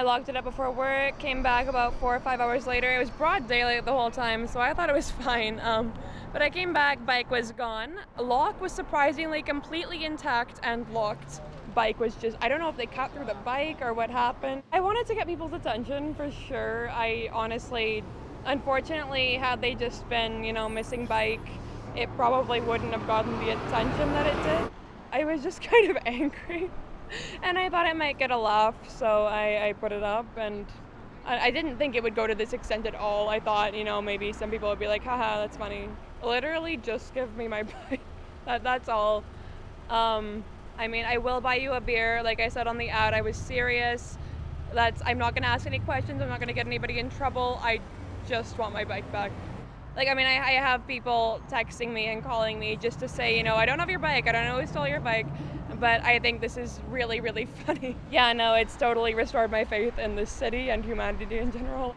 I locked it up before work, came back about 4 or 5 hours later. It was broad daylight the whole time, so I thought it was fine. But I came back, bike was gone. Lock was surprisingly completely intact and locked. Bike was just, I don't know if they cut through the bike or what happened. I wanted to get people's attention for sure. I honestly, unfortunately, had they just been, you know, missing bike, it probably wouldn't have gotten the attention that it did. I was just kind of angry. And I thought I might get a laugh, so I put it up, and I didn't think it would go to this extent at all. I thought, you know, maybe some people would be like, haha, that's funny. Literally, just give me my bike. That's all. I mean, I will buy you a beer. Like I said on the ad, I was serious. I'm not going to ask any questions. I'm not going to get anybody in trouble. I just want my bike back. Like, I mean, I have people texting me and calling me just to say, you know, I don't have your bike. I don't know who stole your bike. But I think this is really, really funny. Yeah, no, it's totally restored my faith in this city and humanity in general.